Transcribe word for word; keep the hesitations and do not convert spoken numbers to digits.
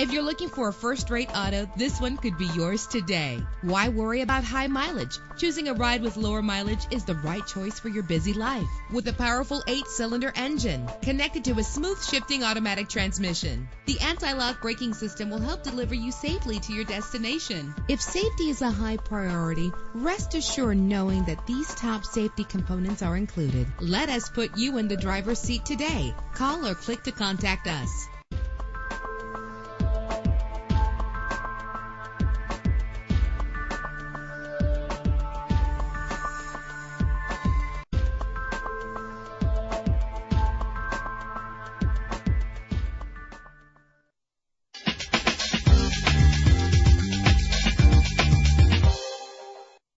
If you're looking for a first-rate auto, this one could be yours today. Why worry about high mileage? Choosing a ride with lower mileage is the right choice for your busy life. With a powerful eight-cylinder engine connected to a smooth shifting automatic transmission, the anti-lock braking system will help deliver you safely to your destination. If safety is a high priority, rest assured knowing that these top safety components are included. Let us put you in the driver's seat today. Call or click to contact us.